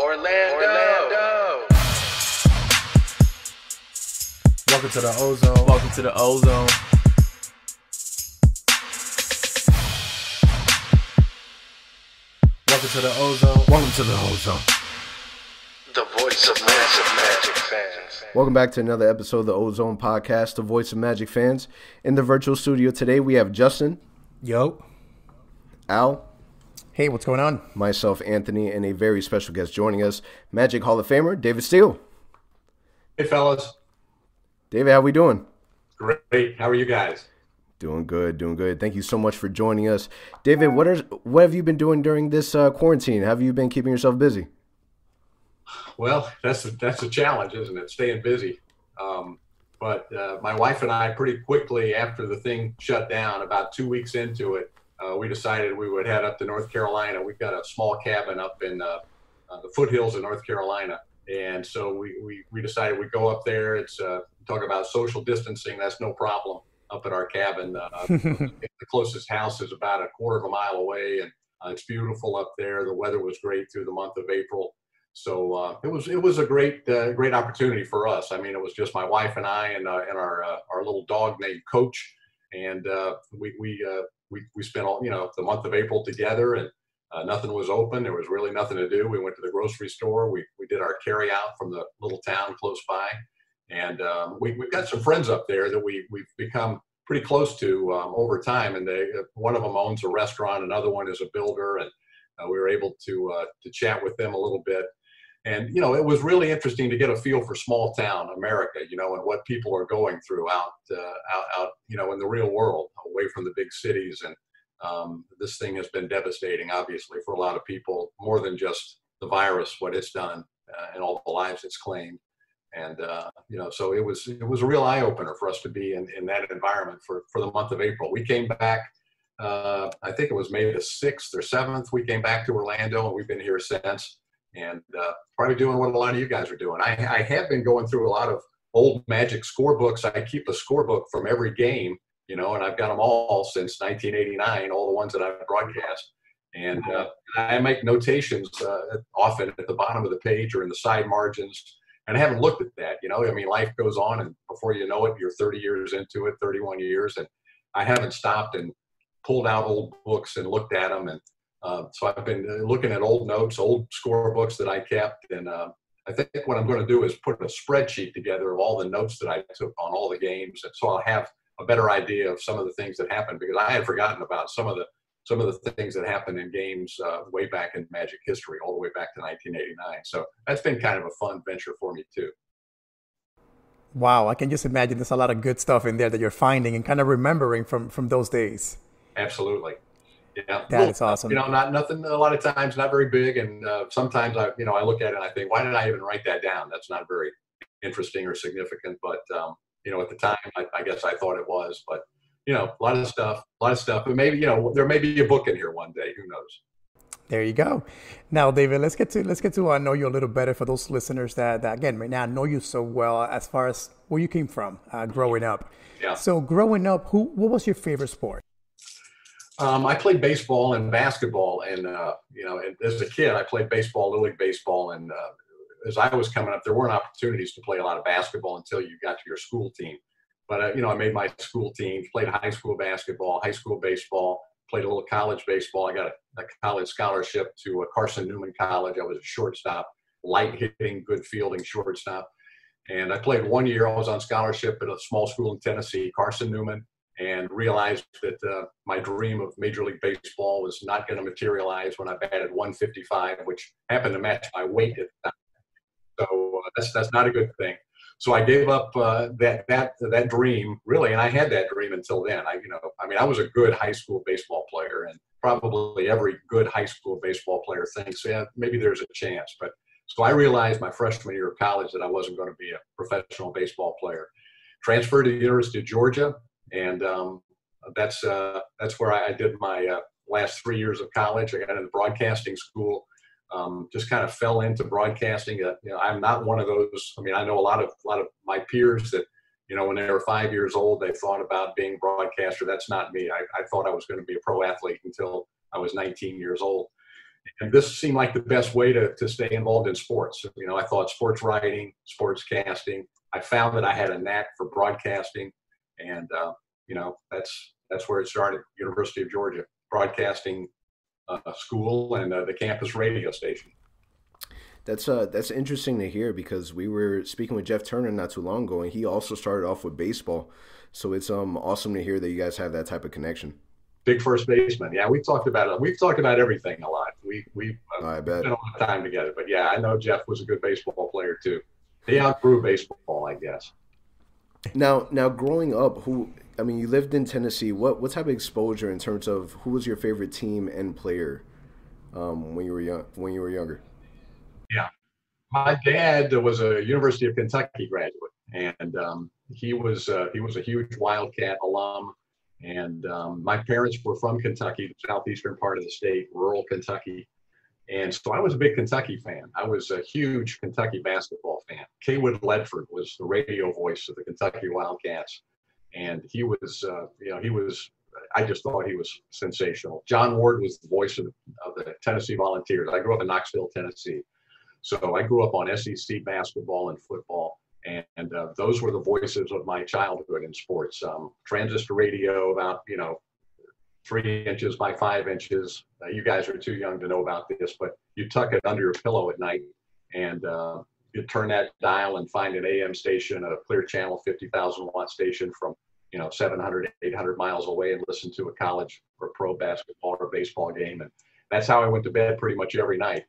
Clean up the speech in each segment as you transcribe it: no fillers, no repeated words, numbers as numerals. Orlando. Welcome to the OZone. Welcome to the OZone. Welcome to the OZone. Welcome to the OZone. The voice of massive Magic fans. Welcome back to another episode of the OZone podcast, the voice of Magic fans. In the virtual studio today, we have Justin. Yo. Al. Hey, what's going on? Myself, Anthony, and a very special guest joining us, Magic Hall of Famer, David Steele. Hey, fellas. David, how we doing? Great. How are you guys? Doing good, doing good. Thank you so much for joining us. David, what have you been doing during this quarantine? Have you been keeping yourself busy? Well, that's a challenge, isn't it? Staying busy. But my wife and I, pretty quickly after the thing shut down, about 2 weeks into it, we decided we would head up to North Carolina. We've got a small cabin up in the foothills of North Carolina. And so we decided we'd go up there. It's talk about social distancing. That's no problem up at our cabin. The closest house is about a quarter of a mile away, and it's beautiful up there. The weather was great through the month of April. So it was a great opportunity for us. I mean, it was just my wife and I and our little dog named Coach. And we spent all, the month of April together, and nothing was open. There was really nothing to do. We went to the grocery store. We did our carry out from the little town close by. And we've got some friends up there that we've become pretty close to over time. And one of them owns a restaurant. Another one is a builder. And we were able to chat with them a little bit. And, it was really interesting to get a feel for small town America, and what people are going through out, in the real world, away from the big cities. And this thing has been devastating, obviously, for a lot of people, more than just the virus, what it's done and all the lives it's claimed. And, so it was a real eye opener for us to be in that environment for the month of April. We came back. I think it was May the 6th or 7th. We came back to Orlando, and we've been here since. And probably doing what a lot of you guys are doing. I have been going through a lot of old Magic scorebooks. I keep a scorebook from every game, and I've got them all since 1989, all the ones that I've broadcast. And I make notations often at the bottom of the page or in the side margins. And I haven't looked at that, I mean, life goes on, and before you know it, you're 30 years into it, 31 years. And I haven't stopped and pulled out old books and looked at them. And so I've been looking at old notes, old scorebooks that I kept, and I think what I'm going to do is put a spreadsheet together of all the notes that I took on all the games, and so I'll have a better idea of some of the things that happened, because I had forgotten about some of the things that happened in games way back in Magic history, all the way back to 1989. So that's been kind of a fun venture for me too. Wow, I can just imagine there's a lot of good stuff in there that you're finding and kind of remembering from those days. Absolutely. Yeah, that's awesome. Not nothing. A lot of times, not very big, and sometimes I look at it and I think, why did I even write that down? That's not very interesting or significant. But at the time, I guess I thought it was. But a lot of stuff. But maybe there may be a book in here one day. Who knows? There you go. Now, David, let's get to know you a little better for those listeners that again right now know you so well as far as where you came from growing up. Yeah. So growing up, what was your favorite sport? I played baseball and basketball, and as a kid, I played baseball, little league baseball, and as I was coming up, there weren't opportunities to play a lot of basketball until you got to your school team. But I made my school team, played high school basketball, high school baseball, played a little college baseball. I got a college scholarship to Carson Newman College. I was a shortstop, light hitting, good fielding shortstop, and I played 1 year. I was on scholarship at a small school in Tennessee, Carson Newman. And realized that my dream of Major League Baseball was not going to materialize when I batted 155, which happened to match my weight at the time. So that's not a good thing. So I gave up that dream, really, and I had that dream until then. I was a good high school baseball player, and probably every good high school baseball player thinks, yeah, maybe there's a chance. But so I realized my freshman year of college that I wasn't going to be a professional baseball player. Transferred to the University of Georgia. And that's where I did my last 3 years of college. I got into broadcasting school, just kind of fell into broadcasting. I'm not one of those. I mean, I know a lot of my peers that, when they were 5 years old, they thought about being a broadcaster. That's not me. I thought I was going to be a pro athlete until I was 19 years old. And this seemed like the best way to stay involved in sports. You know, I thought sports writing, sports casting. I found that I had a knack for broadcasting, and you know, that's where it started. University of Georgia Broadcasting School and the campus radio station. That's interesting to hear, because we were speaking with Jeff Turner not too long ago, and he also started off with baseball. So it's awesome to hear that you guys have that type of connection. Big first baseman. Yeah, we've talked about it. We've talked about everything a lot. We've spent a lot of time together. But yeah, I know Jeff was a good baseball player too. He outgrew baseball, I guess. Now growing up, you lived in Tennessee. What type of exposure in terms of who was your favorite team and player when you were younger? Yeah, my dad was a University of Kentucky graduate, and he was a huge Wildcat alum. And my parents were from Kentucky, the southeastern part of the state, rural Kentucky. And so I was a big Kentucky fan. I was a huge Kentucky basketball fan. Cawood Ledford was the radio voice of the Kentucky Wildcats. And he was, I just thought he was sensational. John Ward was the voice of the Tennessee Volunteers. I grew up in Knoxville, Tennessee. So I grew up on SEC basketball and football. And those were the voices of my childhood in sports. Transistor radio, about 3 inches by 5 inches. You guys are too young to know about this, but you tuck it under your pillow at night, and you turn that dial and find an AM station, a clear channel 50,000-watt station from 700, 800 miles away, and listen to a college or pro basketball or baseball game. And that's how I went to bed pretty much every night.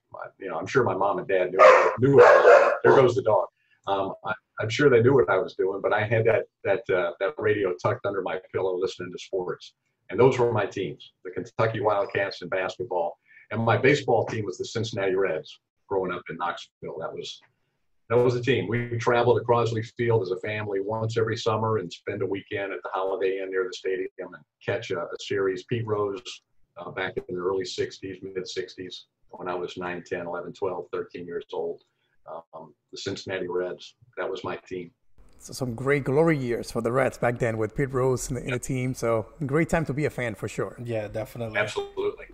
I'm sure my mom and dad knew it. There goes the dog. I'm sure they knew what I was doing, but I had that radio tucked under my pillow listening to sports. And those were my teams, the Kentucky Wildcats in basketball. And my baseball team was the Cincinnati Reds growing up in Knoxville. That was the team. We traveled to Crosley Field as a family once every summer and spend a weekend at the Holiday Inn near the stadium and catch a series. Pete Rose back in the early 60s, mid 60s, when I was 9, 10, 11, 12, 13 years old. The Cincinnati Reds, that was my team. So some great glory years for the Reds back then with Pete Rose in the team. So great time to be a fan for sure. Yeah, definitely. Absolutely.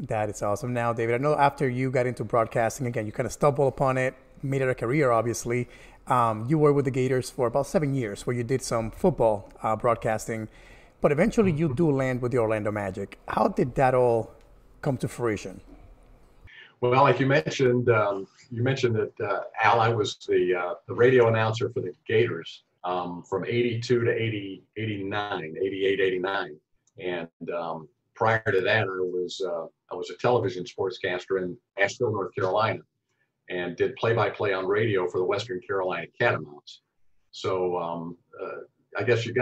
That is awesome. Now, David, I know after you got into broadcasting, again, you kind of stumbled upon it, made it a career, obviously. You were with the Gators for about 7 years, where you did some football broadcasting, but eventually you do land with the Orlando Magic. How did that all come to fruition? Well, like you mentioned that, Al, I was the radio announcer for the Gators from 82 to 88, 89. And prior to that, I was a television sportscaster in Asheville, North Carolina, and did play-by-play on radio for the Western Carolina Catamounts. So I guess you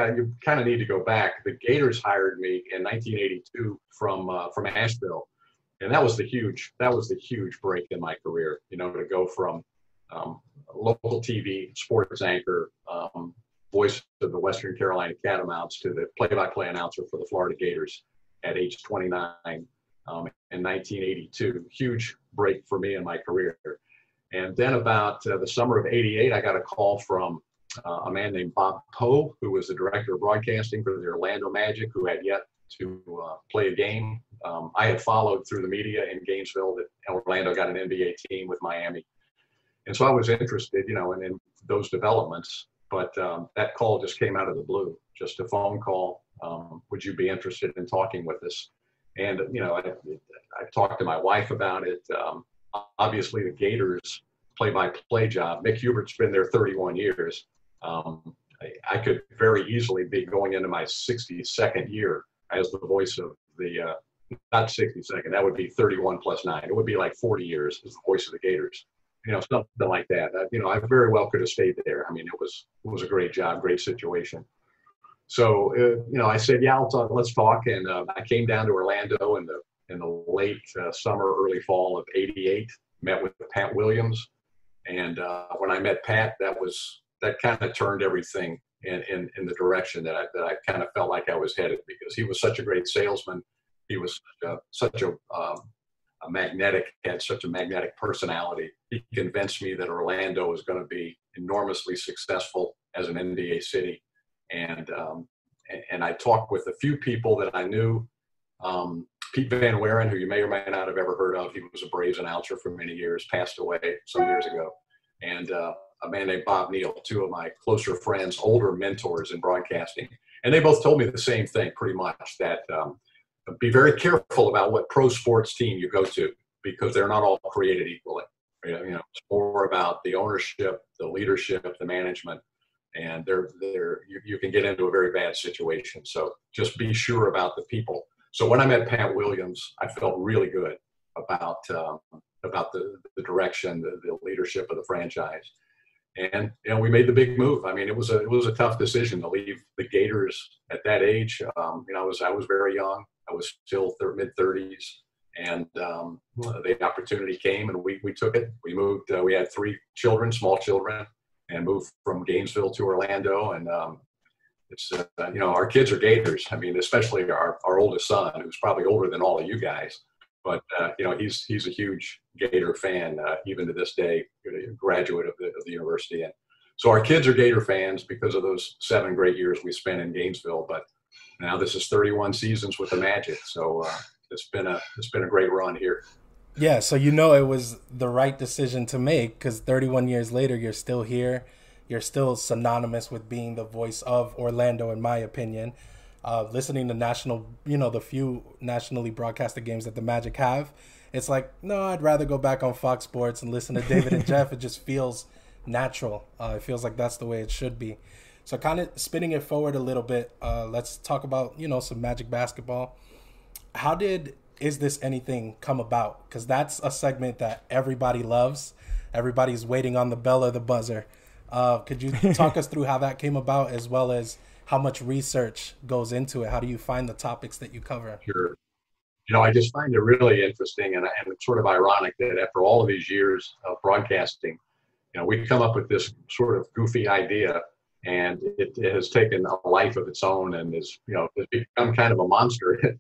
kind of need to go back. The Gators hired me in 1982 from Asheville. And that was the huge break in my career, to go from local TV sports anchor, voice of the Western Carolina Catamounts, to the play-by-play announcer for the Florida Gators at age 29 in 1982. Huge break for me in my career. And then about the summer of 88, I got a call from a man named Bob Poe, who was the director of broadcasting for the Orlando Magic, who had yet to play a game. I had followed through the media in Gainesville that Orlando got an NBA team with Miami. And so I was interested, in those developments. But that call just came out of the blue, just a phone call. Would you be interested in talking with us? And, I talked to my wife about it. Obviously, the Gators play-by-play job, Mick Hubert's been there 31 years. I could very easily be going into my 62nd year as the voice of the not 62nd, that would be 31 plus 9. It would be like 40 years as the voice of the Gators, something like that. I very well could have stayed there. I mean, it was a great job, great situation. So, I said, yeah, let's talk. And I came down to Orlando in the late summer, early fall of 88, met with Pat Williams. And when I met Pat, that kind of turned everything in the direction that I kind of felt like I was headed, because he was such a great salesman. He was such a magnetic personality. He convinced me that Orlando was going to be enormously successful as an NBA city. And I talked with a few people that I knew Pete Van Waren, who you may or may not have ever heard of, he was a Braves announcer for many years, passed away some years ago. And a man named Bob Neal, two of my closer friends, older mentors in broadcasting. And they both told me the same thing, pretty much, that be very careful about what pro sports team you go to, because they're not all created equally. You know, it's more about the ownership, the leadership, the management, and you can get into a very bad situation. So just be sure about the people. So when I met Pat Williams, I felt really good about the direction, the leadership of the franchise. And, you know, we made the big move. I mean, it was a tough decision to leave the Gators at that age. You know, I was very young. I was still mid-30s. And the opportunity came, and we took it. We moved. We had three children, small children, and moved from Gainesville to Orlando. And it's you know, our kids are Gators. I mean, especially our oldest son, who's probably older than all of you guys. But you know, he's a huge Gator fan, even to this day. A graduate of the university, and so our kids are Gator fans because of those 7 great years we spent in Gainesville. But now this is 31 seasons with the Magic, so. It's been a great run here. Yeah, so you know it was the right decision to make, because 31 years later, you're still here. You're still synonymous with being the voice of Orlando, in my opinion. Listening to the few nationally broadcasted games that the Magic have, it's like, no, I'd rather go back on Fox Sports and listen to David and Jeff. It just feels natural. It feels like that's the way it should be. So kind of spinning it forward a little bit, let's talk about, you know, some Magic basketball. How did Is This Anything come about? Because that's a segment that everybody loves. Everybody's waiting on the bell or the buzzer. Could you talk us through how that came about, as well as how much research goes into it? How do you find the topics that you cover? Sure. You know, I just find it really interesting, and it's sort of ironic that after all of these years of broadcasting, you know, we come up with this sort of goofy idea, and it has taken a life of its own, and is, you know, it's become kind of a monster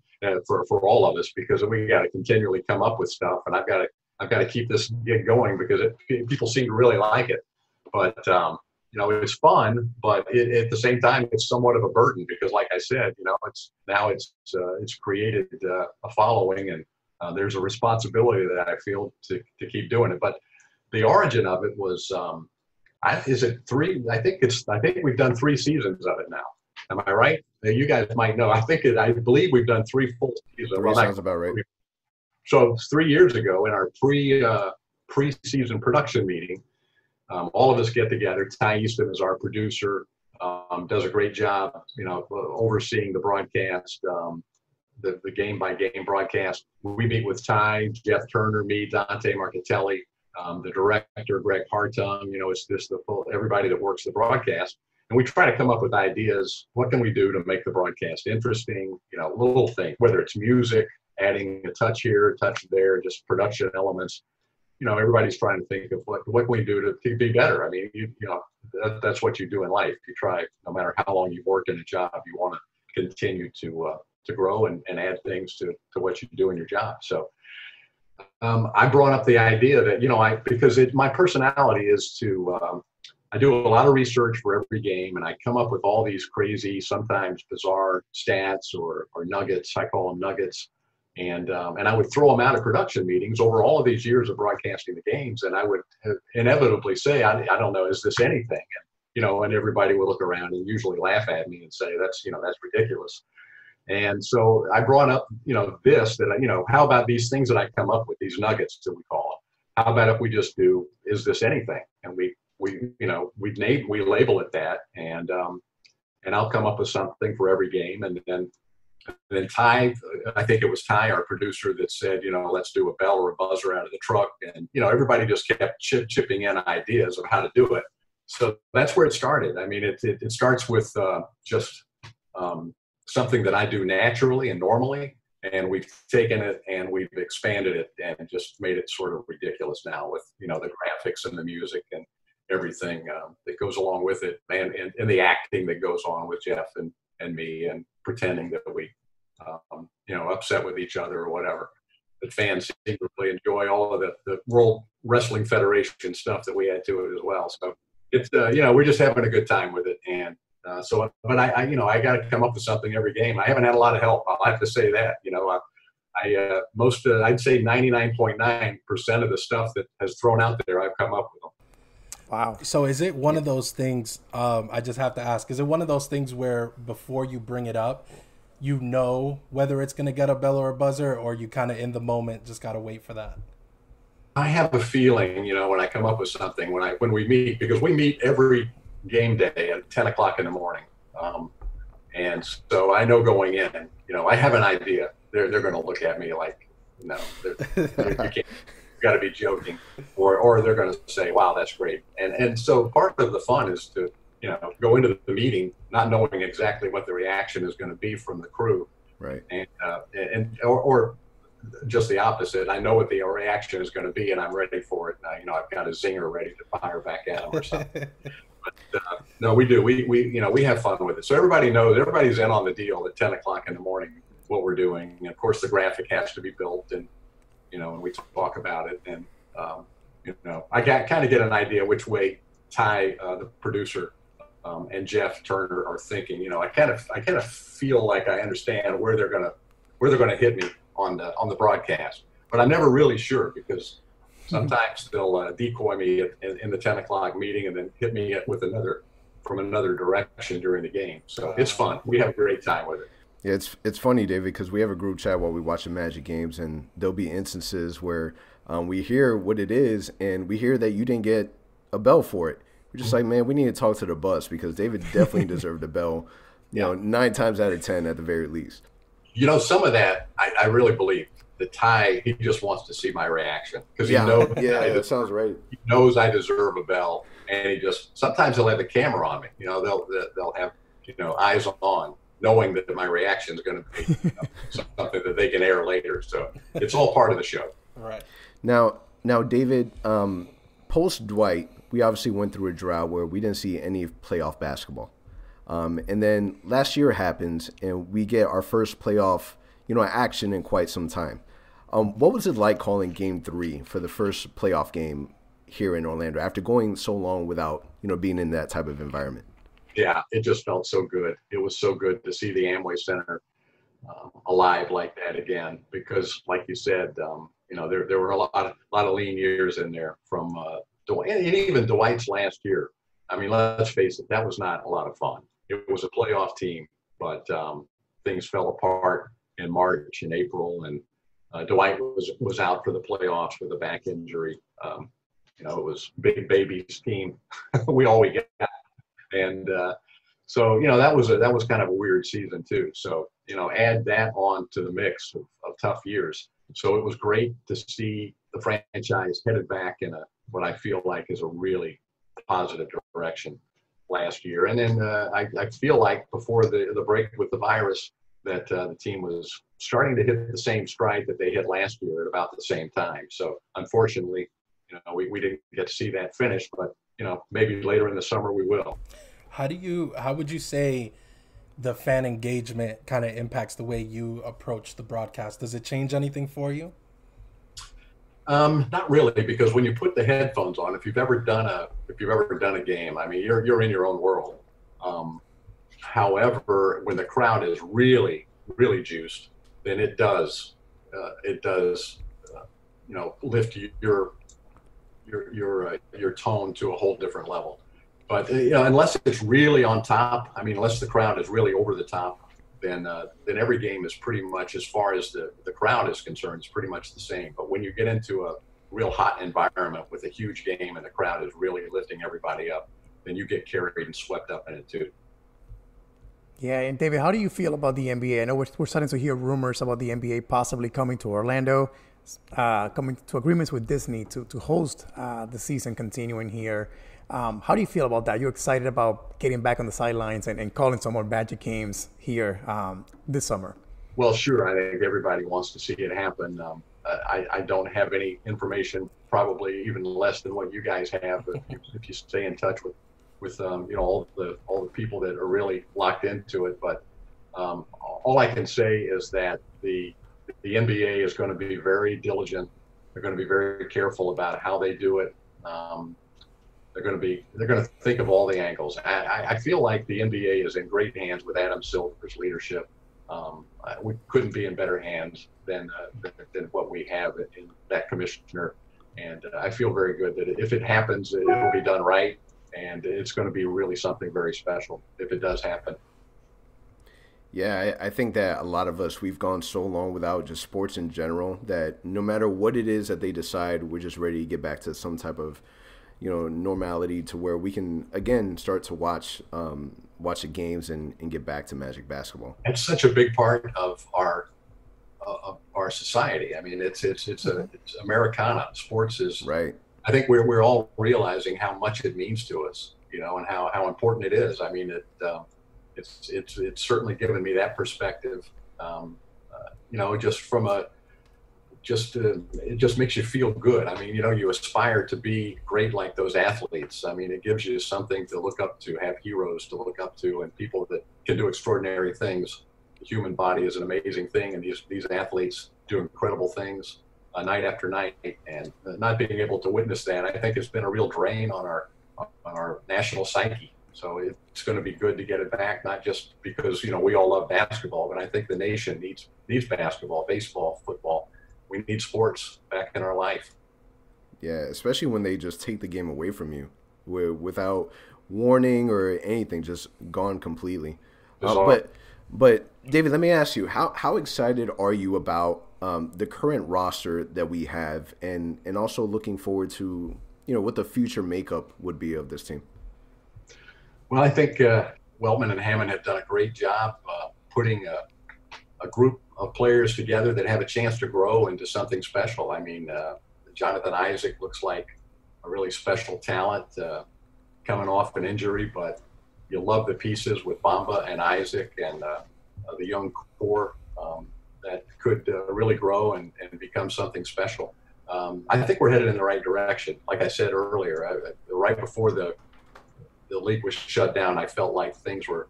for all of us, because we got to continually come up with stuff, and I've got to keep this gig going because people seem to really like it. But you know, it's fun, but at the same time, it's somewhat of a burden, because, like I said, you know, it's created a following, and there's a responsibility that I feel to keep doing it. But the origin of it was. Is it 3? I think we've done 3 seasons of it now. Am I right? Now, you guys might know. I believe we've done 3 full seasons. 3 sounds about right. So 3 years ago, in our pre-season production meeting, all of us get together. Ty Easton is our producer. Does a great job, you know, overseeing the broadcast, the game by game broadcast. We meet with Ty, Jeff Turner, me, Dante Marcatelli. The director, Greg Hartung, you know, it's just everybody that works the broadcast. And we try to come up with ideas. What can we do to make the broadcast interesting? You know, little things, whether it's music, adding a touch here, a touch there, just production elements. You know, everybody's trying to think of what can we do to be better. I mean, you know, that's what you do in life. You try, no matter how long you've worked in a job, you want to continue to grow and add things to what you do in your job. So. I brought up the idea that, you know, my personality is to, I do a lot of research for every game, and I come up with all these crazy, sometimes bizarre stats or nuggets. I call them nuggets. And I would throw them out at production meetings over all of these years of broadcasting the games. And I would inevitably say, I don't know, is this anything? And, you know, and everybody would look around and usually laugh at me and say, that's ridiculous. And so I brought up, you know, how about these things that I come up with, these nuggets that we call them? How about if we just do, is this anything? And we label it that, and I'll come up with something for every game. And then Ty, I think it was Ty, our producer, that said, you know, let's do a bell or a buzzer out of the truck. And, you know, everybody just kept chipping in ideas of how to do it. So that's where it started. I mean, it starts with something that I do naturally and normally, and we've taken it and we've expanded it and just made it sort of ridiculous now with, you know, the graphics and the music and everything that goes along with it, and the acting that goes on with Jeff and me, and pretending that we, you know, upset with each other or whatever. The fans seem to really enjoy all of the World Wrestling Federation stuff that we add to it as well. So it's, you know, we're just having a good time with it, and But I got to come up with something every game. I haven't had a lot of help. I'll have to say that. I'd say 99.9% of the stuff that has thrown out there, I've come up with them. Wow. So is it one of those things, I just have to ask, is it one of those things where before you bring it up, you know whether it's going to get a bell or a buzzer, or you kind of in the moment just got to wait for that? I have a feeling, when I come up with something, when we meet, because we meet every game day at 10 o'clock in the morning. And so I know going in, I have an idea. They're going to look at me like, no, you can't. Got to be joking, or they're going to say, wow, that's great. And so part of the fun is to, go into the meeting not knowing exactly what the reaction is going to be from the crew. Right. Or just the opposite. I know what the reaction is going to be and I'm ready for it. I've got a zinger ready to fire back at them or something. But no, we do. We have fun with it. So everybody knows, everybody's in on the deal at 10 o'clock in the morning, what we're doing. And of course the graphic has to be built and we talk about it, and I kind of get an idea which way Ty, the producer, and Jeff Turner are thinking. I kind of feel like I understand where they're gonna hit me on the broadcast, but I'm never really sure because sometimes they'll decoy me in the 10 o'clock meeting and then hit me with another direction during the game. So it's fun. We have a great time with it. Yeah, it's funny, David, because we have a group chat while we watch the Magic games, and there'll be instances where we hear what it is, and we hear that you didn't get a bell for it. We're just like, man, we need to talk to the bus because David definitely deserved a bell, you know, 9 times out of 10 at the very least. Some of that I really believe. The Ty, he just wants to see my reaction because he knows. Yeah, that sounds right. He knows I deserve a bell, and he just sometimes they'll have the camera on me. They'll have eyes on, knowing that my reaction is going to be something that they can air later. So it's all part of the show. All right. Now, David, post-Dwight, we obviously went through a drought where we didn't see any playoff basketball. And then last year happens, and we get our first playoff, action in quite some time. What was it like calling Game 3 for the first playoff game here in Orlando after going so long without, being in that type of environment? Yeah, it just felt so good. It was so good to see the Amway Center alive like that again, because like you said, there were a lot of lean years in there from Dwight, and even Dwight's last year. I mean, let's face it, that was not a lot of fun. It was a playoff team, but things fell apart in March and April, and Dwight was out for the playoffs with a back injury. It was Big Baby's team. we got. And so that was kind of a weird season too. So add that on to the mix of tough years. So it was great to see the franchise headed back in what I feel like is a really positive direction last year. And then I feel like before the break with the virus that the team was starting to hit the same stride that they hit last year at about the same time. So unfortunately, we didn't get to see that finish, but maybe later in the summer we will. How would you say the fan engagement kind of impacts the way you approach the broadcast? Does it change anything for you? Not really, because when you put the headphones on, if you've ever done a game, I mean, you're in your own world. However, when the crowd is really, really juiced, then it does lift your tone to a whole different level. But unless it's really on top, I mean, unless the crowd is really over the top, then every game is pretty much, as far as the crowd is concerned, is pretty much the same. But when you get into a real hot environment with a huge game and the crowd is really lifting everybody up, then you get carried and swept up in it too. Yeah, and David, how do you feel about the NBA? I know we're starting to hear rumors about the NBA possibly coming to Orlando, coming to agreements with Disney to host the season continuing here. How do you feel about that? You're excited about getting back on the sidelines and calling some more Magic games here this summer? Well, sure. I think everybody wants to see it happen. I don't have any information, probably even less than what you guys have. But if you stay in touch with all the people that are really locked into it. But all I can say is that the NBA is going to be very diligent. They're going to be very careful about how they do it. They're going to think of all the angles. I feel like the NBA is in great hands with Adam Silver's leadership. We couldn't be in better hands than what we have in that commissioner. And I feel very good that if it happens, it will be done right. And it's going to be really something very special if it does happen. Yeah, I think that a lot of us, we've gone so long without just sports in general that no matter what it is that they decide, we're just ready to get back to some type of, you know, normality to where we can, again, start to watch the games and get back to Magic basketball. It's such a big part of our society. I mean, it's Americana. Sports is right. I think we're all realizing how much it means to us, you know, and how important it is. I mean, it's certainly given me that perspective. You know, it just makes you feel good. I mean, you know, you aspire to be great like those athletes. I mean, it gives you something to look up to, have heroes to look up to, and people that can do extraordinary things. The human body is an amazing thing, and these athletes do incredible things night after night. And not being able to witness that, I think, has been a real drain on our national psyche. So it's going to be good to get it back, not just because, you know, we all love basketball, but I think the nation needs basketball, baseball, football. We need sports back in our life. Yeah, especially when they just take the game away from you without warning or anything, just gone completely. But David, let me ask you, how excited are you about the current roster that we have and also looking forward to, you know, what the future makeup would be of this team? Well, I think Weltman and Hammond have done a great job putting a group of players together that have a chance to grow into something special. I mean, Jonathan Isaac looks like a really special talent coming off an injury, but you love the pieces with Bamba and Isaac and the young core that could really grow and become something special. I think we're headed in the right direction. Like I said earlier, right before the league was shut down, I felt like things were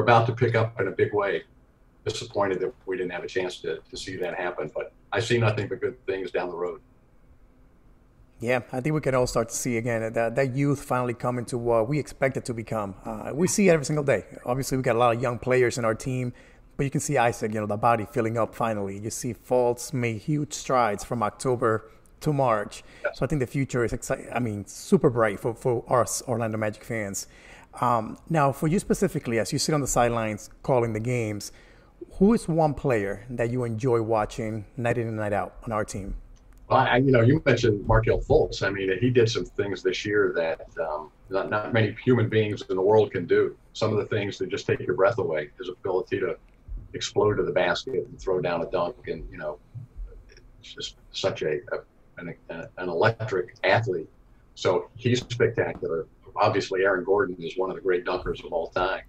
about to pick up in a big way. Disappointed that we didn't have a chance to see that happen, but I see nothing but good things down the road. Yeah, I think we can all start to see again that youth finally coming to what we expect it to become. We see it every single day. Obviously, we got a lot of young players in our team, but you can see Isaac, you know, the body filling up finally. You see Fultz made huge strides from October to March. Yes. So I think the future is exciting. I mean, super bright for us Orlando Magic fans. Now, for you specifically, as you sit on the sidelines calling the games, who is one player that you enjoy watching night in and night out on our team? Well, you know, you mentioned Markelle Fultz. I mean, he did some things this year that not many human beings in the world can do. Some of the things that just take your breath away, his ability to explode to the basket and throw down a dunk. And, you know, it's just such an electric athlete. So he's spectacular. Obviously, Aaron Gordon is one of the great dunkers of all time.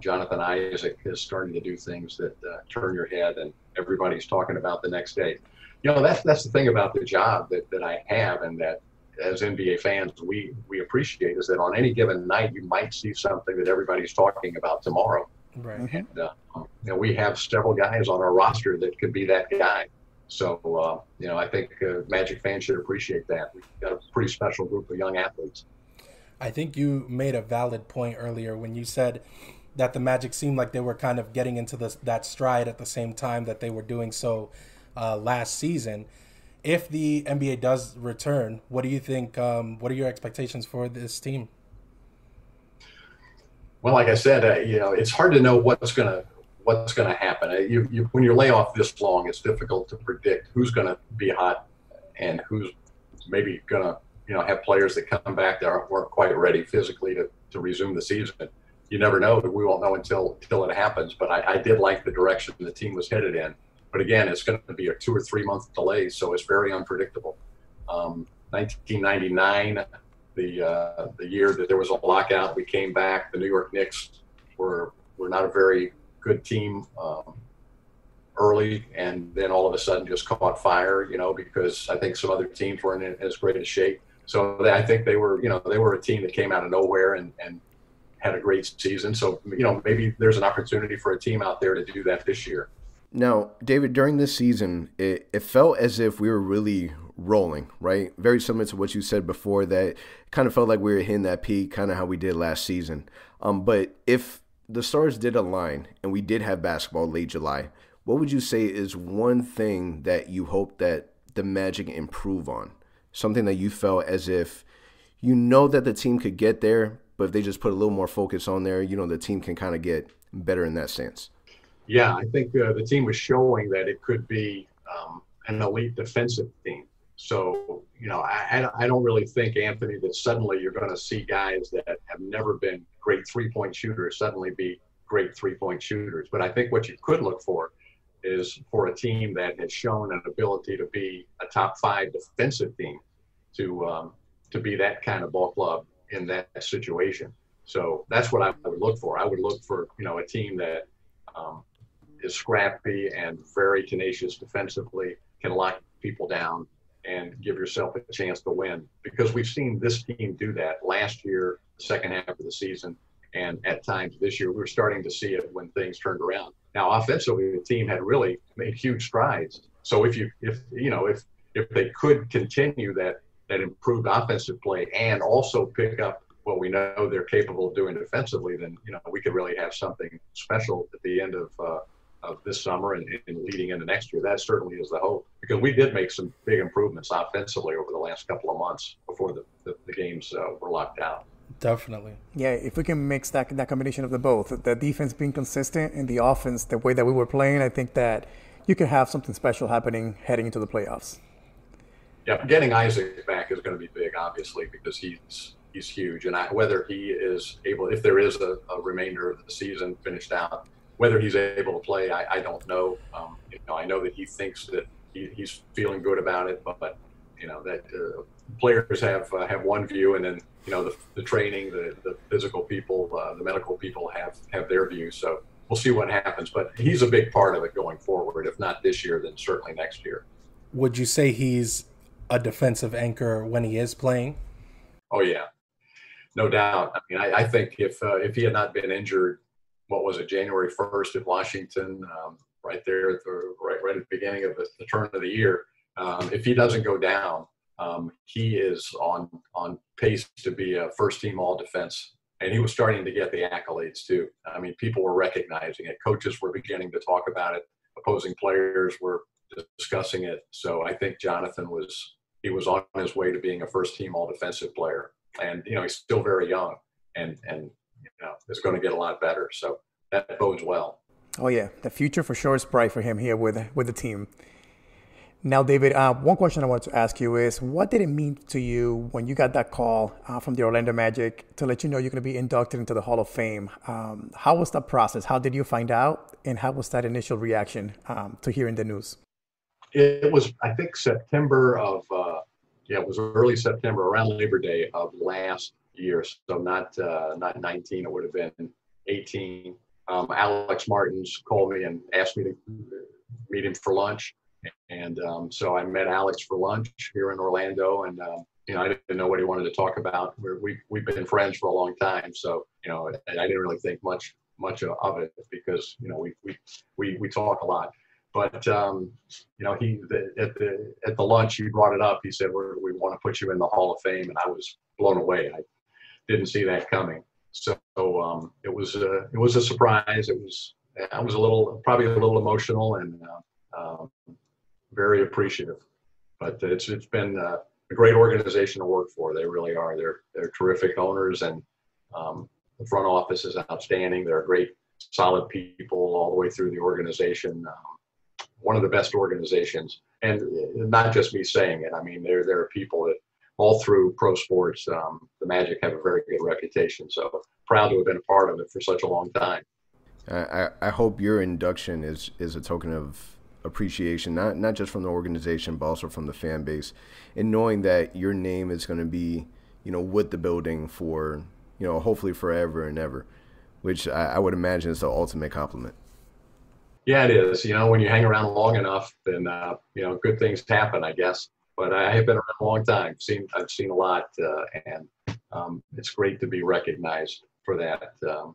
Jonathan Isaac is starting to do things that turn your head, and everybody's talking about the next day. You know, that's the thing about the job that I have, and that as NBA fans we appreciate, is that on any given night you might see something that everybody's talking about tomorrow. Right. And you know, we have several guys on our roster that could be that guy. So you know, I think Magic fans should appreciate that. We've got a pretty special group of young athletes. I think you made a valid point earlier when you said that the Magic seemed like they were kind of getting into that stride at the same time that they were doing so last season. If the NBA does return, what do you think, what are your expectations for this team? Well, like I said, you know, it's hard to know what's going to happen. When you lay off this long, it's difficult to predict who's going to be hot and who's maybe going to, you know, have players that come back that weren't quite ready physically to resume the season. You never know. We won't know until it happens. But I did like the direction the team was headed in. But again, it's going to be a 2 or 3 month delay, so it's very unpredictable. 1999, the year that there was a lockout, we came back. The New York Knicks were not a very good team early, and then all of a sudden just caught fire. You know, because I think some other teams weren't in as great a shape. So I think they were a team that came out of nowhere and had a great season. So, you know, maybe there's an opportunity for a team out there to do that this year. Now, David, during this season, it felt as if we were really rolling, right? Very similar to what you said before, that kind of felt like we were hitting that peak, kind of how we did last season. But if the stars did align and we did have basketball late July, what would you say is one thing that you hope that the Magic improve on? Something that you felt as if you know that the team could get there, but if they just put a little more focus on there, you know, the team can kind of get better in that sense. Yeah, I think the team was showing that it could be an elite defensive team. So, you know, I don't really think, Anthony, that suddenly you're going to see guys that have never been great three-point shooters suddenly be great three-point shooters. But I think what you could look for is for a team that has shown an ability to be a top-5 defensive team to be that kind of ball club in that situation. So that's what I would look for. I would look for, you know, a team that is scrappy and very tenacious defensively, can lock people down and give yourself a chance to win, because we've seen this team do that last year, the second half of the season, and at times this year. We were starting to see it when things turned around. Now, offensively, the team had really made huge strides. So if they could continue that improved offensive play and also pick up what we know they're capable of doing defensively, then, you know, we could really have something special at the end of this summer and leading into next year. That certainly is the hope, because we did make some big improvements offensively over the last couple of months before the games were locked down. Definitely. Yeah, if we can mix that combination of the both, the defense being consistent and the offense, the way that we were playing, I think that you could have something special happening heading into the playoffs. Yeah, getting Isaac back is going to be big, obviously, because he's huge. And whether he is able, if there is a remainder of the season finished out, whether he's able to play, I don't know. You know, I know that he thinks that he's feeling good about it, but you know that players have one view, and then you know the training, the physical people, the medical people have their view. So we'll see what happens. But he's a big part of it going forward. If not this year, then certainly next year. Would you say he's a defensive anchor when he is playing? Oh yeah, no doubt. I mean, I think if he had not been injured. What was it, January 1st at Washington, right there at the right at the beginning of the turn of the year. If he doesn't go down, he is on pace to be a first-team all-defense, and he was starting to get the accolades too. I mean, people were recognizing it. Coaches were beginning to talk about it. Opposing players were discussing it. So I think Jonathan was on his way to being a first-team all-defensive player, and you know he's still very young, and you know, it's going to get a lot better. So that bodes well. Oh, yeah. The future for sure is bright for him here with the team. Now, David, one question I wanted to ask you is, what did it mean to you when you got that call from the Orlando Magic to let you know you're going to be inducted into the Hall of Fame? How was that process? How did you find out? And how was that initial reaction to hearing the news? It was, I think, it was early September, around Labor Day of last year, so not 19, it would have been 18. Alex Martins called me and asked me to meet him for lunch, and so I met Alex for lunch here in Orlando, and you know, I didn't know what he wanted to talk about. We've been friends for a long time, so you know, I didn't really think much of it, because you know we talk a lot. But you know, at the lunch he brought it up. He said, "We want to put you in the Hall of Fame," and I was blown away. I didn't see that coming. So it was a surprise. I was probably a little emotional and very appreciative. But it's been a great organization to work for. They really are. They're terrific owners, and the front office is outstanding. They're great, solid people all the way through the organization. One of the best organizations, and not just me saying it. I mean, there are people that all through pro sports, the Magic have a very good reputation. So proud to have been a part of it for such a long time. I hope your induction is a token of appreciation, not just from the organization, but also from the fan base, and knowing that your name is going to be, you know, with the building for, you know, hopefully forever and ever, which I would imagine is the ultimate compliment. Yeah, it is. You know, when you hang around long enough, then, you know, good things happen, I guess. But I have been around a long time. I've seen a lot, and it's great to be recognized for that. I'm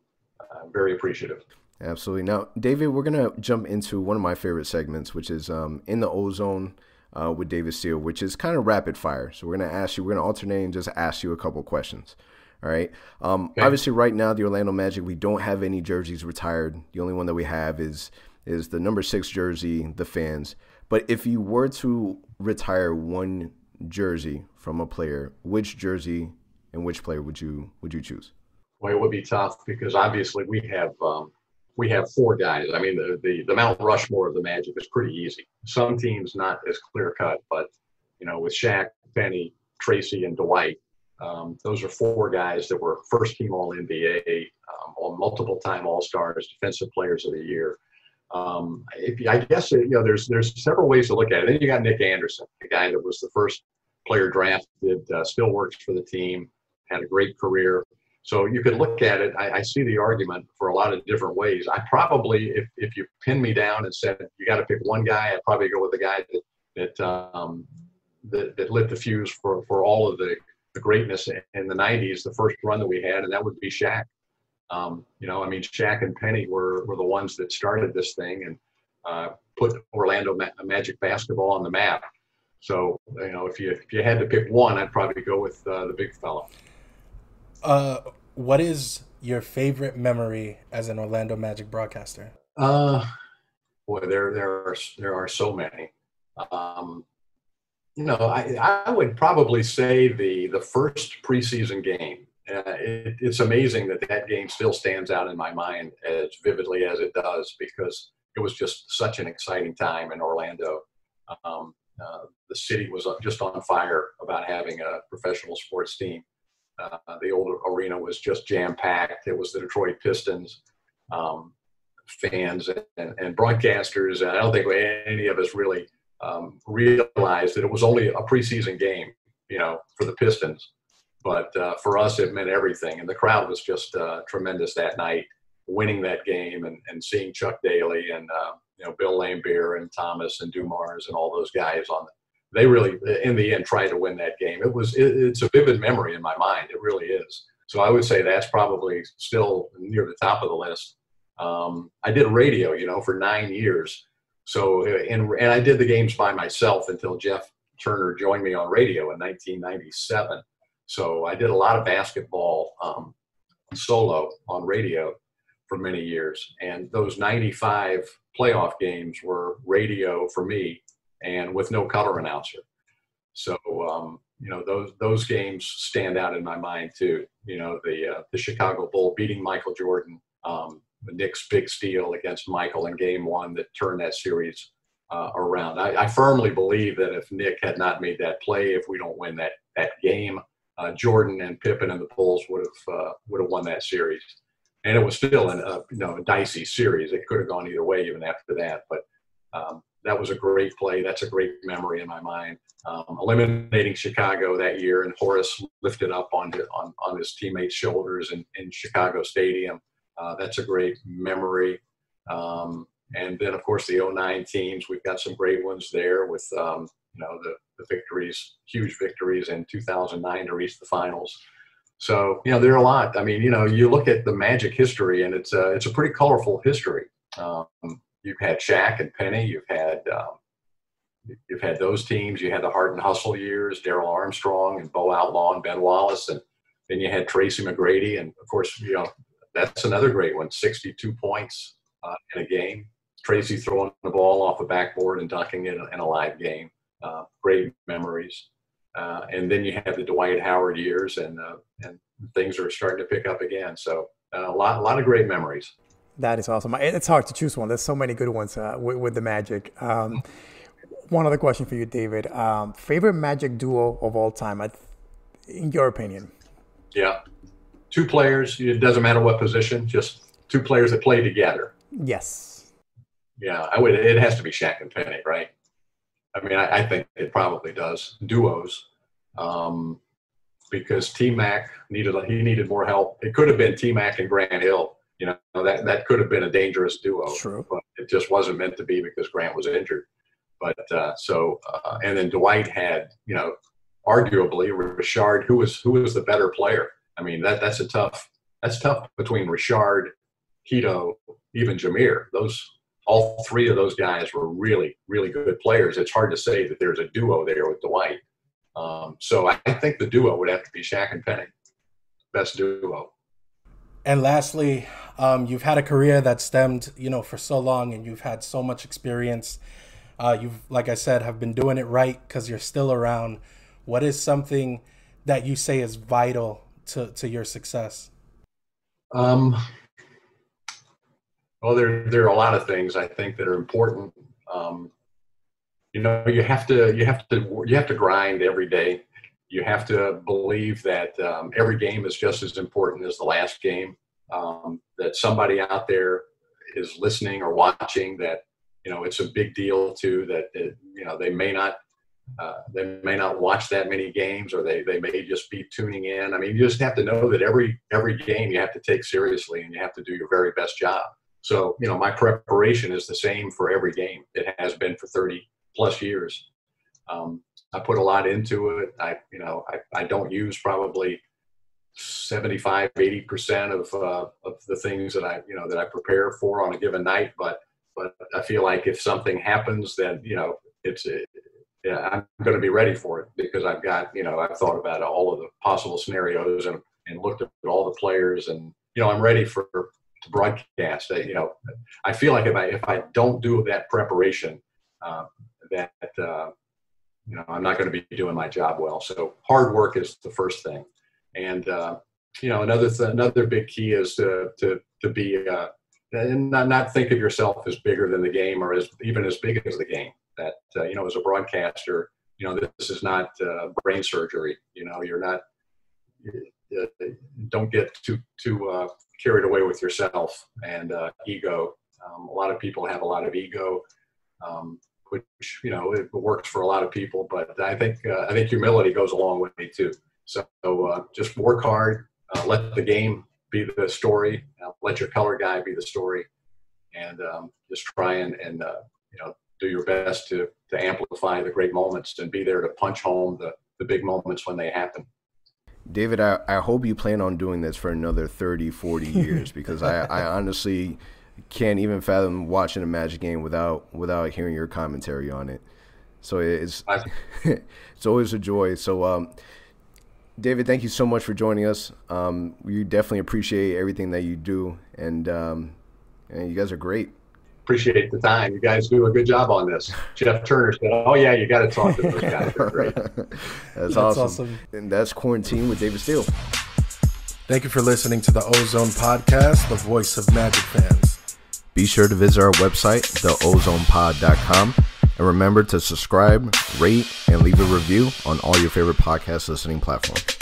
very appreciative. Absolutely. Now, David, we're going to jump into one of my favorite segments, which is in the OZone. with David Steele, which is kind of rapid fire. So we're going to ask you, we're going to alternate and just ask you a couple questions. All right. Okay. Obviously, right now, the Orlando Magic, we don't have any jerseys retired. The only one that we have is the number 6 jersey, the fans. But if you were to retire one jersey from a player, which jersey and which player would you choose? Well, it would be tough because obviously we have 4 guys. I mean, the Mount Rushmore of the Magic is pretty easy. Some teams not as clear cut, but you know, with Shaq, Penny, Tracy, and Dwight, those are 4 guys that were first team All NBA, all multiple time All Stars, Defensive Players of the Year. I guess, you know, there's several ways to look at it. Then you got Nick Anderson, a guy that was the first player drafted, still works for the team, had a great career. So you could look at it. I see the argument for a lot of different ways. I probably, if you pinned me down and said you got to pick one guy, I'd probably go with the guy that lit the fuse for all of the greatness in the 90s, the first run that we had, and that would be Shaq. You know, I mean, Shaq and Penny were the ones that started this thing and put Orlando Magic basketball on the map. So, you know, if you had to pick one, I'd probably go with the big fella. What is your favorite memory as an Orlando Magic broadcaster? Boy, there are so many. You know, I would probably say the first preseason game. It's amazing that game still stands out in my mind as vividly as it does, because it was just such an exciting time in Orlando. The city was just on fire about having a professional sports team. The old arena was just jam-packed. It was the Detroit Pistons, fans and broadcasters. And I don't think any of us really realized that it was only a preseason game, you know, for the Pistons. But for us, it meant everything. And the crowd was just tremendous that night, winning that game and seeing Chuck Daly and, you know, Bill Laimbeer and Thomas and Dumars and all those guys on it. They really, in the end, tried to win that game. It's a vivid memory in my mind. It really is. So I would say that's probably still near the top of the list. I did radio, you know, for 9 years. So and I did the games by myself until Jeff Turner joined me on radio in 1997. So I did a lot of basketball solo on radio for many years. And those 95 playoff games were radio for me and with no color announcer. So, you know, those games stand out in my mind, too. You know, the Chicago Bull beating Michael Jordan, the Knicks' big steal against Michael in Game 1 that turned that series around. I firmly believe that if Nick had not made that play, if we don't win that game, Jordan and Pippen and the Bulls would have won that series, and it was still a dicey series. It could have gone either way even after that. But that was a great play. That's a great memory in my mind. Eliminating Chicago that year, and Horace lifted up on his teammates' shoulders in Chicago Stadium. That's a great memory. And then of course the 2009 teams. We've got some great ones there with you know, the victories, huge victories in 2009 to reach the finals. So, you know, there are a lot. I mean, you know, you look at the Magic history, and it's a pretty colorful history. You've had Shaq and Penny. You've had those teams. You had the Hard and Hustle years, Darryl Armstrong and Bo Outlaw and Ben Wallace. And then you had Tracy McGrady. And, of course, you know, that's another great one, 62 points in a game. Tracy throwing the ball off a backboard and dunking it in a live game. Great memories. And then you have the Dwight Howard years, and things are starting to pick up again. So a lot of great memories. That is awesome. It's hard to choose one. There's so many good ones with the Magic. One other question for you, David. Favorite Magic duo of all time, in your opinion? Yeah. 2 players. It doesn't matter what position, just 2 players that play together. Yes. Yeah. It has to be Shaq and Penny, right? I mean, I think it probably does, duos, because T-Mac needed more help. It could have been T-Mac and Grant Hill. You know, that could have been a dangerous duo. True. But it just wasn't meant to be because Grant was injured. But and then Dwight had, you know, arguably Rashard, who was the better player. I mean, that's tough between Rashard, Keto, even Jameer. Those all three of those guys were really, really good players. It's hard to say that there's a duo there with Dwight. So I think the duo would have to be Shaq and Penny. Best duo. And lastly, you've had a career that stemmed, you know, for so long, and you've had so much experience. You've, like I said, have been doing it right because you're still around. What is something that you say is vital to your success? Well, there are a lot of things I think that are important. You know, you have to grind every day. You have to believe that every game is just as important as the last game, that somebody out there is listening or watching, that, you know, it's a big deal too, that, it, you know, they may not watch that many games, or they may just be tuning in. I mean, you just have to know that every game you have to take seriously, and you have to do your very best job. So, you know, my preparation is the same for every game. It has been for 30 plus years. I put a lot into it. I don't use probably 75, 80% of the things that I prepare for on a given night. But I feel like if something happens, then, you know, I'm going to be ready for it, because I've got, you know, I've thought about all of the possible scenarios and looked at all the players, and, you know, I'm ready to broadcast. You know, I feel like if I don't do that preparation, you know, I'm not going to be doing my job well. So hard work is the first thing. And, you know, another big key is to be, and not think of yourself as bigger than the game, or as even as big as the game. That, you know, as a broadcaster, you know, this is not brain surgery. You know, you're not, don't get too carried away with yourself and ego. A lot of people have a lot of ego, which, you know, it works for a lot of people, but I think humility goes a long way too. So just work hard, let the game be the story, let your color guy be the story, and just try and you know, do your best to amplify the great moments and be there to punch home the big moments when they happen. David, I hope you plan on doing this for another 30, 40 years, because I honestly can't even fathom watching a Magic game without hearing your commentary on it. So it's always a joy. So David, thank you so much for joining us. We definitely appreciate everything that you do, and you guys are great. Appreciate the time. You guys do a good job on this. Jeff Turner said, "Oh yeah, you got to talk to those guys. They're great." That's awesome. And that's Quarantine with David Steele. Thank you for listening to the Ozone Podcast, the voice of Magic fans. Be sure to visit our website, theozonepod.com, and remember to subscribe, rate, and leave a review on all your favorite podcast listening platforms.